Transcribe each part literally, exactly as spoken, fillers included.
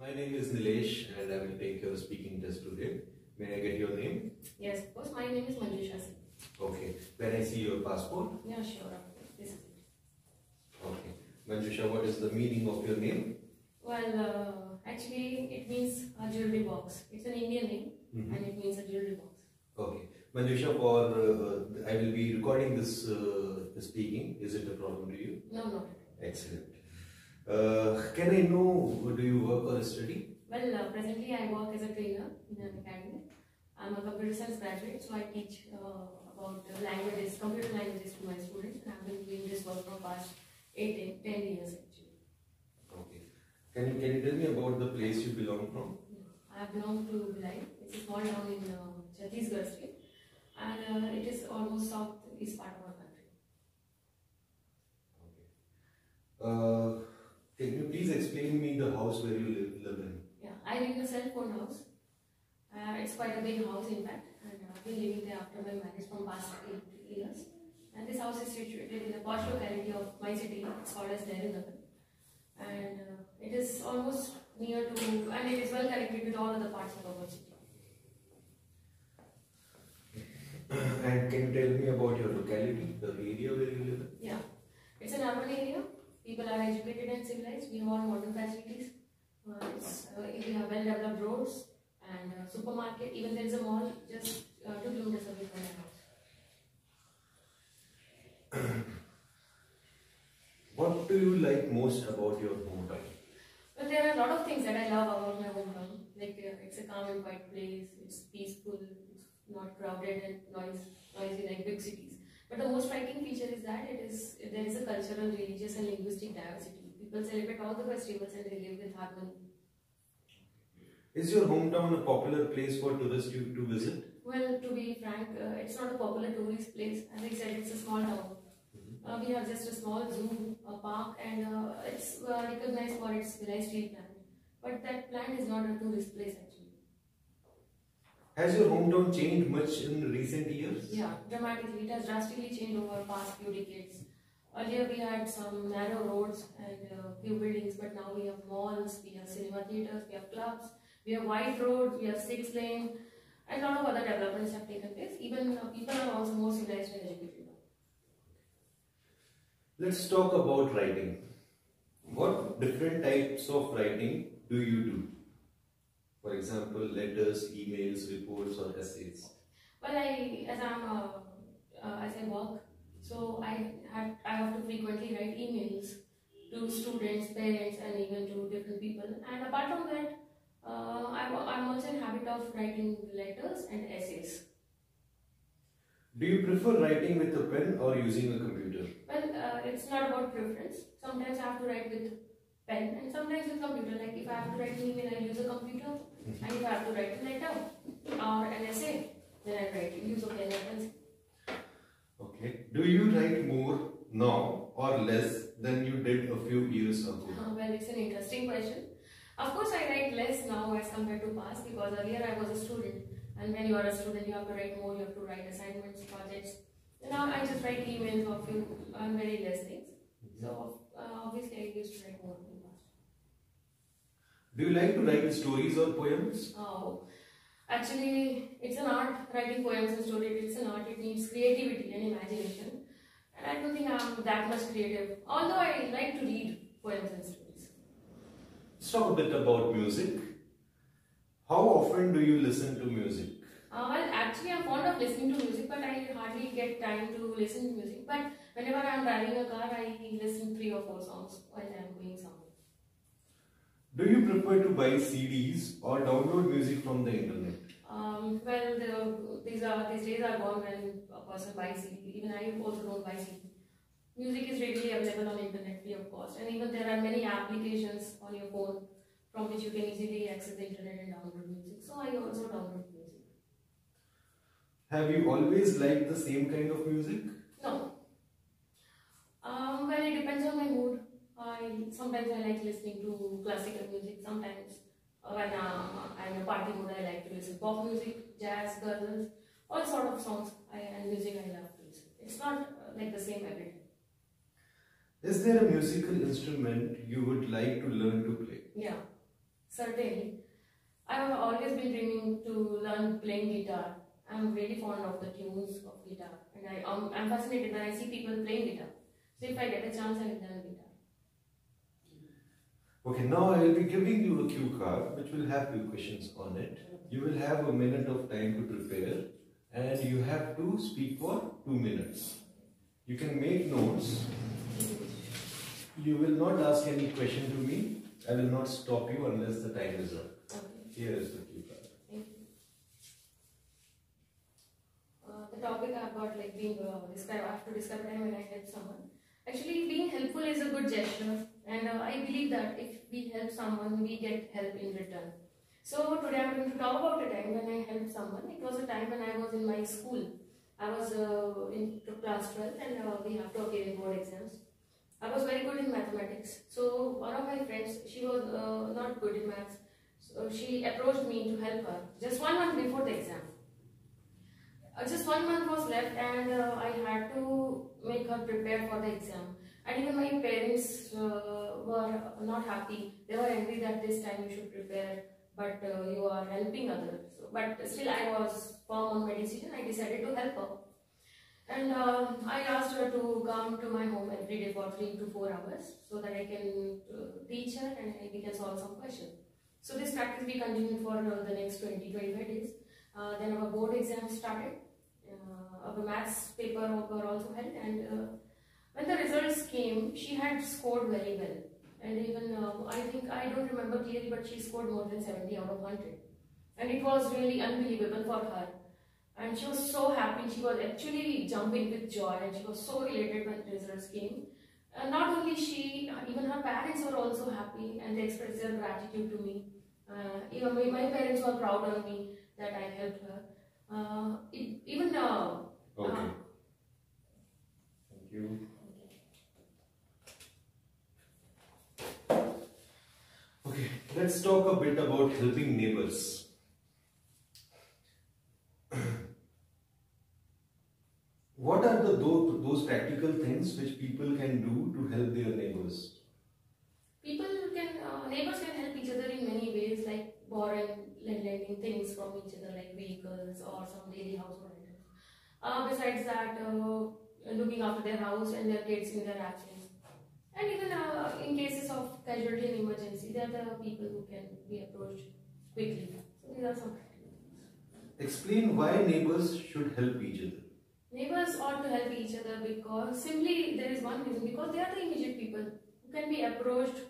My name is Nilesh and I will take your speaking test today. May I get your name? Yes, of course. My name is Manjusha. Okay. Can I see your passport? Yeah, sure. This is it. Okay. Manjusha, what is the meaning of your name? Well, uh, actually it means a jewelry box. It's an Indian name mm-hmm. and it means a jewelry box. Okay. Manjusha, for, uh, I will be recording this uh, speaking. Is it a problem to you? No, no. Excellent. Uh, can I know, do you work or study? Well, uh, presently I work as a trainer in an academy. I'm a computer science graduate, so I teach uh, about languages, computer languages to my students. And I've been doing this work for past eight, ten years actually. Okay. Can you, can you tell me about the place you belong from? I belong to Virai. It's a small town in uh, Chhattisgarh state. And uh, it is almost south east part of our country. Okay. Uh, can you please explain me the house where you live, live in? Yeah, I live in a self-owned house. Uh, it's quite a big house in fact. And I've been living there after my marriage from past eight years. And this house is situated in a posh locality of my city. It's called as Delhi Nagar. And uh, it is almost near to, and it is well connected with all other parts of our city. And can you tell me about your locality, the area where you live? Yeah, it's an urban area. People are educated and civilized. We have all modern facilities. Uh, it's, uh, we have well-developed roads and uh, supermarket. Even there is a mall just uh, two kilometers away from my house. What do you like most about your hometown? Well, there are a lot of things that I love about my hometown. Like uh, it's a calm and quiet place. It's peaceful. Not crowded and noise, noisy like big cities. But the most striking feature is that it is there is a cultural, religious and linguistic diversity. People celebrate all the festivals and they live with harmony. Is your hometown a popular place for tourists to, to visit? Well, to be frank, uh, it's not a popular tourist place. As I said, it's a small town. Mm-hmm. uh, we have just a small zoo, a park and uh, it's uh, recognized for its Virai street plant. But that plant is not a tourist place actually. Has your hometown changed much in recent years? Yeah, dramatically. It has drastically changed over the past few decades. Earlier we had some narrow roads and uh, few buildings, but now we have malls, we have cinema theatres, we have clubs, we have wide roads, we have six lane, and a lot of other developments have taken place. Even uh, people are also more civilized and educated. Let's talk about writing. What different types of writing do you do? For example, letters, emails, reports, or essays. Well, I as I'm uh, uh, as I work, so I have I have to frequently write emails to students, parents, and even to different people. And apart from that, uh, I'm I'm also in the habit of writing letters and essays. Do you prefer writing with a pen or using a computer? Well, uh, it's not about preference. Sometimes I have to write with pen and sometimes with computer. Like if I have to write an email, I use a computer. And if I have to write a letter or an essay, then I write use of pen and pencil. Okay. Do you write more now or less than you did a few years ago? Uh, well, it's an interesting question. Of course, I write less now as compared to past because earlier I was a student, and when you are a student, you have to write more. You have to write assignments, projects. Now I just write emails of few and very less things. So uh, obviously, I used to write more. Do you like to write stories or poems? Oh, actually it's an art, writing poems and stories, it's an art, it needs creativity and imagination. And I don't think I'm that much creative, although I like to read poems and stories. Let's talk a bit about music. How often do you listen to music? Uh, well, actually I'm fond of listening to music, but I hardly get time to listen to music. But whenever I'm driving a car, I listen to three or four songs while I'm going somewhere. Do you prefer to buy C Ds or download music from the internet? Um, well, the, these, are, these days are gone when a person buys C D. Even I also don't buy C D. Music is readily available on internet free of cost. And even there are many applications on your phone from which you can easily access the internet and download music. So I also download music. Have you always liked the same kind of music? No. Um, well, it depends on my mood. I, sometimes I like listening to classical music, sometimes when uh, I'm in a party mood I like to listen to pop music, jazz, ghazals, all sort of songs I, and music I love to listen. It's not uh, like the same every day. Is there a musical instrument you would like to learn to play? Yeah, Certainly. I have always been dreaming to learn playing guitar. I am very fond of the tunes of guitar, and I am um, fascinated when I see people playing guitar. So if I get a chance, I will learn guitar. Okay, now I will be giving you a cue card which will have few questions on it. You will have a minute of time to prepare, and you have to speak for two minutes. You can make notes. You will not ask any question to me. I will not stop you unless the time is up. Okay. Here is the cue card. Thank you. Uh, the topic about like being uh, describe after describe time when I help someone. Actually, being helpful is a good gesture, and uh, I believe that if we help someone, we get help in return. So today I am going to talk about a time when I helped someone. It was a time when I was in my school. I was uh, in class twelve, and uh, we have to appear in board exams. I was very good in mathematics, so one of my friends, she was uh, not good in maths, so she approached me to help her just one month before the exam. Uh, just one month was left, and uh, I had to make her prepare for the exam, and even my parents uh, were not happy. They were angry that this time you should prepare, but uh, you are helping others. So, but still I was firm on my decision. I decided to help her. And uh, I asked her to come to my home every day for three to four hours so that I can uh, teach her and we can solve some questions. So this practice we continued for uh, the next twenty to twenty-five days. Uh, then our board exam started. Uh, our maths paper were also held, and uh, when the results came, she had scored very well. And even uh, I think I don't remember clearly, but she scored more than seventy out of one hundred, and it was really unbelievable for her. And she was so happy, she was actually jumping with joy, and she was so elated when the results came. And not only she, even her parents were also happy, and they expressed their gratitude to me. Uh, even my, my parents were proud of me that I helped her. Uh, it, even now. Uh, okay. Uh, Thank you. Okay, let's talk a bit about helping neighbors. What are the those practical things which people can do to help their neighbors? People can uh, neighbors can help each other in many ways, like borrowing, lending things from each other, like vehicles or some daily household items. Uh, besides that, uh, looking after their house and their kids in their absence, and even uh, in cases of casualty and emergency, they are the people who can be approached quickly. So these are some practical things. Explain why neighbors should help each other. Neighbors ought to help each other because simply there is one reason, because they are the immediate people who can be approached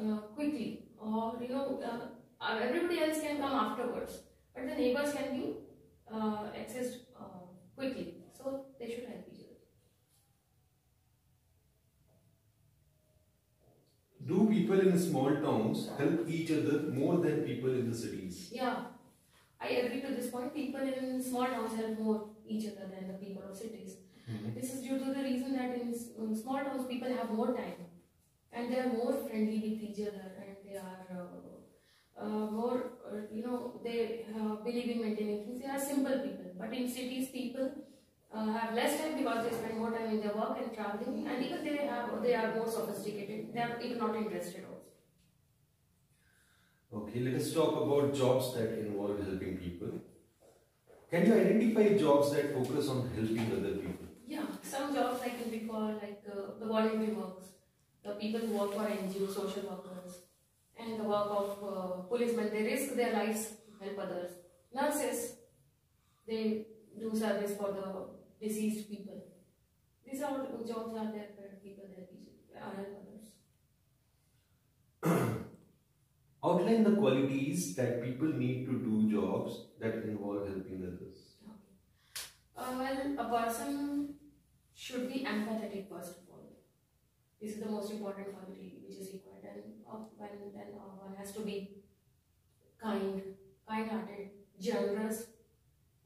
uh, quickly, or you know uh, everybody else can come afterwards, but the neighbors can be uh, accessed uh, quickly, so they should help each other. Do people in small towns help each other more than people in the cities? Yeah, I agree to this point. People in small towns help more each other than the people of cities. Mm-hmm. This is due to the reason that in, in small towns people have more time, and they are more friendly with each other, and they are uh, uh, more uh, you know they uh, believe in maintaining things. They are simple people, but in cities people uh, have less time because they spend more time in their work and traveling, and even they have they are more sophisticated. They are even not interested also. Okay, let us talk about jobs that involve helping people. Can you identify jobs that focus on helping other people? Yeah, some jobs I can recall, like uh, the voluntary works, the people who work for N G Os, social workers, and the work of uh, policemen. They risk their lives to help others. Nurses, they do service for the diseased people. These are jobs are there for people that help others. Outline the qualities that people need to do jobs that involve helping others. Okay. Uh, well, a person should be empathetic first of all. This is the most important quality which is required, and uh, when then uh, one has to be kind, kind-hearted, generous,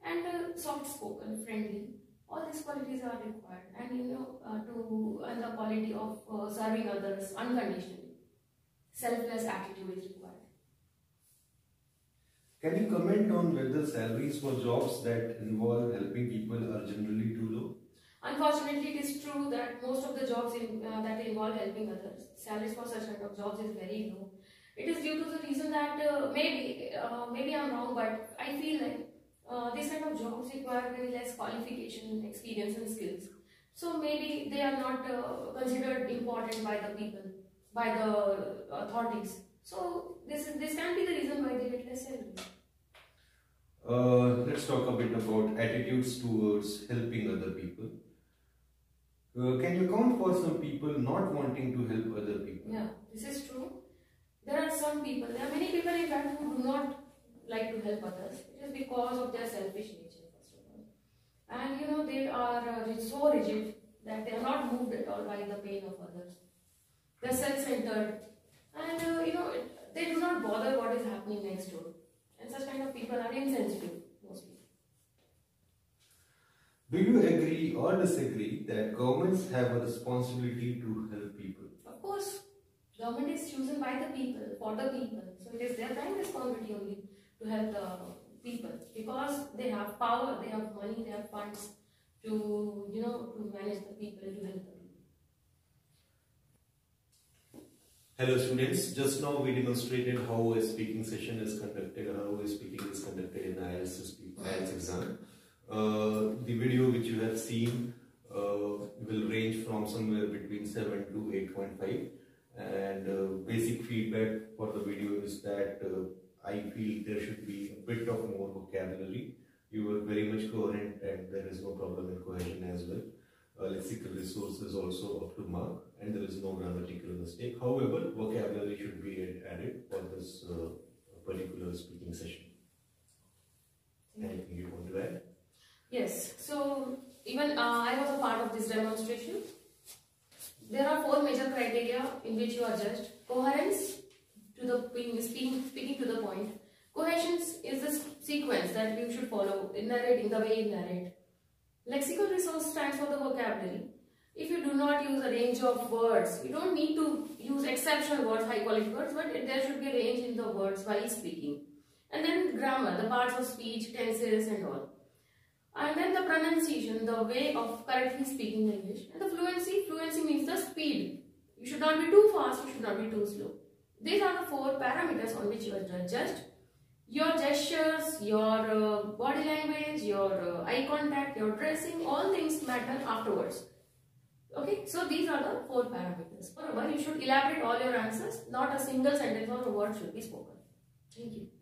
and uh, soft-spoken, friendly. All these qualities are required, and you know uh, to and the quality of uh, serving others unconditionally. Selfless attitude is required. Can you comment on whether salaries for jobs that involve helping people are generally too low? Unfortunately, it is true that most of the jobs in, uh, that involve helping others, salaries for such kind of jobs is very low, It is due to the reason that uh, maybe uh, maybe I'm wrong, but I feel like uh, these kind of jobs require very less qualification, experience and skills. So maybe they are not uh, considered important by the people, by the authorities. So this is this can be the reason why they get less salary. Uh, let's talk a bit about attitudes towards helping other people. Uh, can you account for some people not wanting to help other people? Yeah, this is true. There are some people, there are many people in fact who do not like to help others. It is because of their selfish nature, first of all. And you know, they are uh, so rigid that they are not moved at all by the pain of others. They are self-centered and uh, you know, it, they do not bother what is happening next door. And such kind of people are insensitive, mostly. Do you agree or disagree that governments have a responsibility to help people? Of course. Government is chosen by the people, for the people. So it is their prime responsibility only to help the people, because they have power, they have money, they have funds to, you know, to manage the people, to help them. Hello students, just now we demonstrated how a speaking session is conducted, how a speaking is conducted in I E L T S exam. Uh, the video which you have seen uh, will range from somewhere between seven to eight point five. And uh, basic feedback for the video is that uh, I feel there should be a bit of more vocabulary. You were very much coherent and there is no problem in cohesion as well. Uh, lexical resource is also up to mark and there is no grammatical mistake. However, vocabulary should be added for this uh, particular speaking session. Anything you want to add? Yes, so even uh, I was a part of this demonstration. There are four major criteria in which you are judged. Coherence, to the speaking, speaking to the point. Cohesion is the sequence that you should follow in narrating, the way you narrate. Lexical resource stands for the vocabulary. If you do not use a range of words, you don't need to use exceptional words, high quality words, but there should be a range in the words while speaking. And then grammar, the parts of speech, tenses and all. And then the pronunciation, the way of correctly speaking English. And the fluency, fluency means the speed. You should not be too fast, you should not be too slow. These are the four parameters on which you are judged. Your gestures, your uh, body language, your uh, eye contact, your dressing, all things matter afterwards. Okay, so these are the four parameters. Moreover, you should elaborate all your answers. Not a single sentence or a word should be spoken. Thank you.